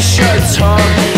shirts hung.